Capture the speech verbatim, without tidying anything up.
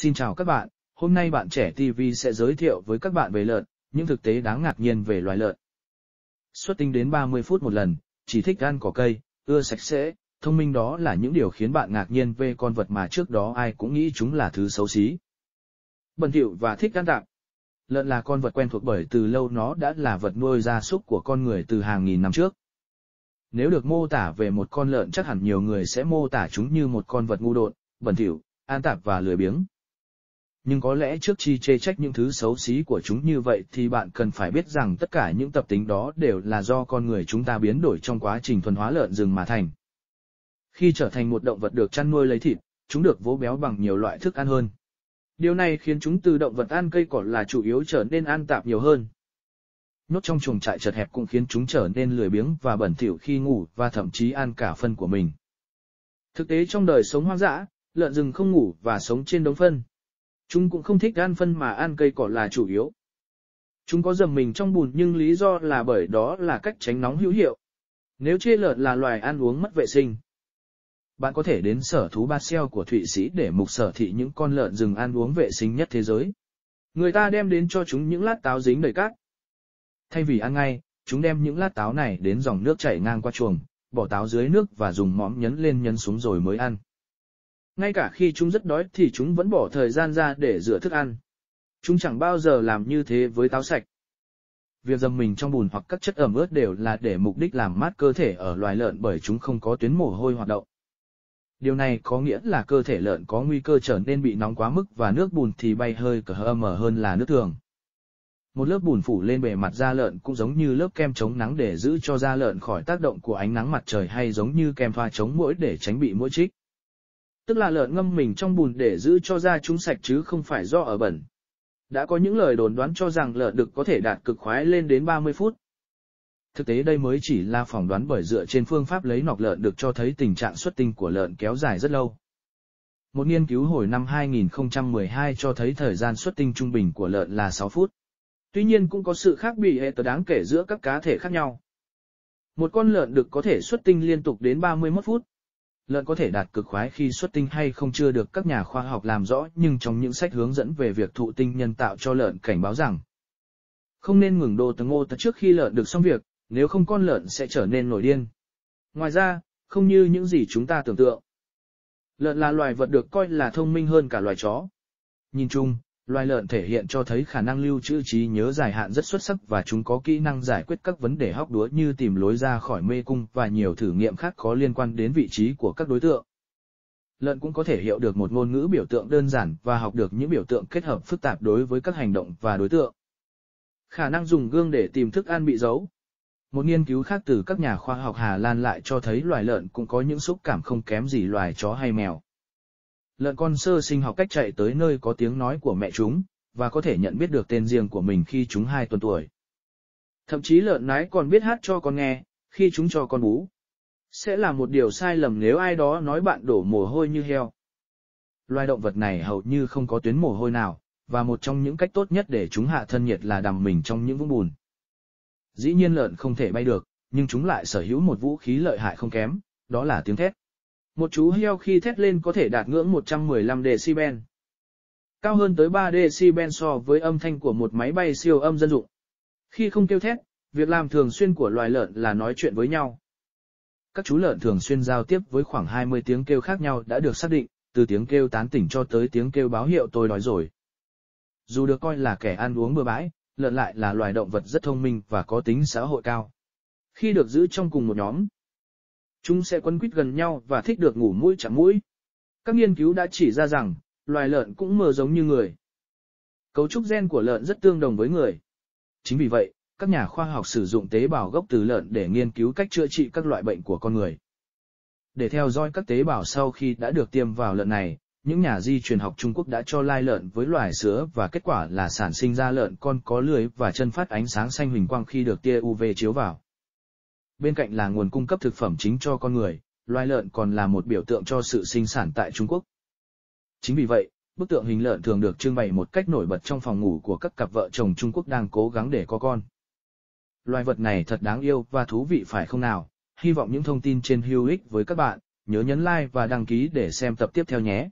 Xin chào các bạn, hôm nay bạn trẻ ti vi sẽ giới thiệu với các bạn về lợn, những thực tế đáng ngạc nhiên về loài lợn. Xuất tinh đến ba mươi phút một lần, chỉ thích ăn cỏ cây, ưa sạch sẽ, thông minh đó là những điều khiến bạn ngạc nhiên về con vật mà trước đó ai cũng nghĩ chúng là thứ xấu xí. Bẩn thỉu và thích ăn tạp. Lợn là con vật quen thuộc bởi từ lâu nó đã là vật nuôi gia súc của con người từ hàng nghìn năm trước. Nếu được mô tả về một con lợn chắc hẳn nhiều người sẽ mô tả chúng như một con vật ngu độn, bẩn thỉu, ăn tạp và lười biếng. Nhưng có lẽ trước khi chê trách những thứ xấu xí của chúng như vậy thì bạn cần phải biết rằng tất cả những tập tính đó đều là do con người chúng ta biến đổi trong quá trình thuần hóa lợn rừng mà thành. Khi trở thành một động vật được chăn nuôi lấy thịt, chúng được vỗ béo bằng nhiều loại thức ăn hơn. Điều này khiến chúng từ động vật ăn cây cỏ là chủ yếu trở nên ăn tạp nhiều hơn. Nhốt trong chuồng trại chật hẹp cũng khiến chúng trở nên lười biếng và bẩn thỉu khi ngủ và thậm chí ăn cả phân của mình. Thực tế trong đời sống hoang dã, lợn rừng không ngủ và sống trên đống phân. Chúng cũng không thích ăn phân mà ăn cây cỏ là chủ yếu. Chúng có dầm mình trong bùn nhưng lý do là bởi đó là cách tránh nóng hữu hiệu. Nếu chê lợn là loài ăn uống mất vệ sinh, bạn có thể đến sở thú Basel của Thụy Sĩ để mục sở thị những con lợn rừng ăn uống vệ sinh nhất thế giới. Người ta đem đến cho chúng những lát táo dính đầy cát. Thay vì ăn ngay, chúng đem những lát táo này đến dòng nước chảy ngang qua chuồng, bỏ táo dưới nước và dùng mõm nhấn lên nhấn xuống rồi mới ăn. Ngay cả khi chúng rất đói thì chúng vẫn bỏ thời gian ra để rửa thức ăn. Chúng chẳng bao giờ làm như thế với táo sạch. Việc dầm mình trong bùn hoặc các chất ẩm ướt đều là để mục đích làm mát cơ thể ở loài lợn bởi chúng không có tuyến mồ hôi hoạt động. Điều này có nghĩa là cơ thể lợn có nguy cơ trở nên bị nóng quá mức và nước bùn thì bay hơi cờ hờ mờ hơn là nước thường. Một lớp bùn phủ lên bề mặt da lợn cũng giống như lớp kem chống nắng để giữ cho da lợn khỏi tác động của ánh nắng mặt trời, hay giống như kem thoa chống muỗi để tránh bị muỗi chích. Tức là lợn ngâm mình trong bùn để giữ cho da chúng sạch chứ không phải do ở bẩn. Đã có những lời đồn đoán cho rằng lợn đực có thể đạt cực khoái lên đến ba mươi phút. Thực tế đây mới chỉ là phỏng đoán bởi dựa trên phương pháp lấy nọc lợn đực cho thấy tình trạng xuất tinh của lợn kéo dài rất lâu. Một nghiên cứu hồi năm hai nghìn không trăm mười hai cho thấy thời gian xuất tinh trung bình của lợn là sáu phút. Tuy nhiên cũng có sự khác biệt đáng kể giữa các cá thể khác nhau. Một con lợn đực có thể xuất tinh liên tục đến ba mươi mốt phút. Lợn có thể đạt cực khoái khi xuất tinh hay không chưa được các nhà khoa học làm rõ, nhưng trong những sách hướng dẫn về việc thụ tinh nhân tạo cho lợn cảnh báo rằng không nên ngừng đồ tầng ô tật trước khi lợn được xong việc, nếu không con lợn sẽ trở nên nổi điên. Ngoài ra, không như những gì chúng ta tưởng tượng, lợn là loài vật được coi là thông minh hơn cả loài chó. Nhìn chung, loài lợn thể hiện cho thấy khả năng lưu trữ trí nhớ dài hạn rất xuất sắc và chúng có kỹ năng giải quyết các vấn đề hóc búa như tìm lối ra khỏi mê cung và nhiều thử nghiệm khác có liên quan đến vị trí của các đối tượng. Lợn cũng có thể hiểu được một ngôn ngữ biểu tượng đơn giản và học được những biểu tượng kết hợp phức tạp đối với các hành động và đối tượng. Khả năng dùng gương để tìm thức ăn bị giấu. Một nghiên cứu khác từ các nhà khoa học Hà Lan lại cho thấy loài lợn cũng có những xúc cảm không kém gì loài chó hay mèo. Lợn con sơ sinh học cách chạy tới nơi có tiếng nói của mẹ chúng, và có thể nhận biết được tên riêng của mình khi chúng hai tuần tuổi. Thậm chí lợn nái còn biết hát cho con nghe, khi chúng cho con bú. Sẽ là một điều sai lầm nếu ai đó nói bạn đổ mồ hôi như heo. Loài động vật này hầu như không có tuyến mồ hôi nào, và một trong những cách tốt nhất để chúng hạ thân nhiệt là đằm mình trong những vũng bùn. Dĩ nhiên lợn không thể bay được, nhưng chúng lại sở hữu một vũ khí lợi hại không kém, đó là tiếng thét. Một chú heo khi thét lên có thể đạt ngưỡng một trăm mười lăm decibel, cao hơn tới ba decibel so với âm thanh của một máy bay siêu âm dân dụng. Khi không kêu thét, việc làm thường xuyên của loài lợn là nói chuyện với nhau. Các chú lợn thường xuyên giao tiếp với khoảng hai mươi tiếng kêu khác nhau đã được xác định, từ tiếng kêu tán tỉnh cho tới tiếng kêu báo hiệu tôi đói rồi. Dù được coi là kẻ ăn uống bừa bãi, lợn lại là loài động vật rất thông minh và có tính xã hội cao. Khi được giữ trong cùng một nhóm, chúng sẽ quấn quýt gần nhau và thích được ngủ mũi chạm mũi. Các nghiên cứu đã chỉ ra rằng, loài lợn cũng mơ giống như người. Cấu trúc gen của lợn rất tương đồng với người. Chính vì vậy, các nhà khoa học sử dụng tế bào gốc từ lợn để nghiên cứu cách chữa trị các loại bệnh của con người. Để theo dõi các tế bào sau khi đã được tiêm vào lợn này, những nhà di truyền học Trung Quốc đã cho lai lợn với loài sứa và kết quả là sản sinh ra lợn con có lưỡi và chân phát ánh sáng xanh huỳnh quang khi được tia u vê chiếu vào. Bên cạnh là nguồn cung cấp thực phẩm chính cho con người, loài lợn còn là một biểu tượng cho sự sinh sản tại Trung Quốc. Chính vì vậy, bức tượng hình lợn thường được trưng bày một cách nổi bật trong phòng ngủ của các cặp vợ chồng Trung Quốc đang cố gắng để có con. Loài vật này thật đáng yêu và thú vị phải không nào? Hy vọng những thông tin trên hữu ích với các bạn, nhớ nhấn like và đăng ký để xem tập tiếp theo nhé.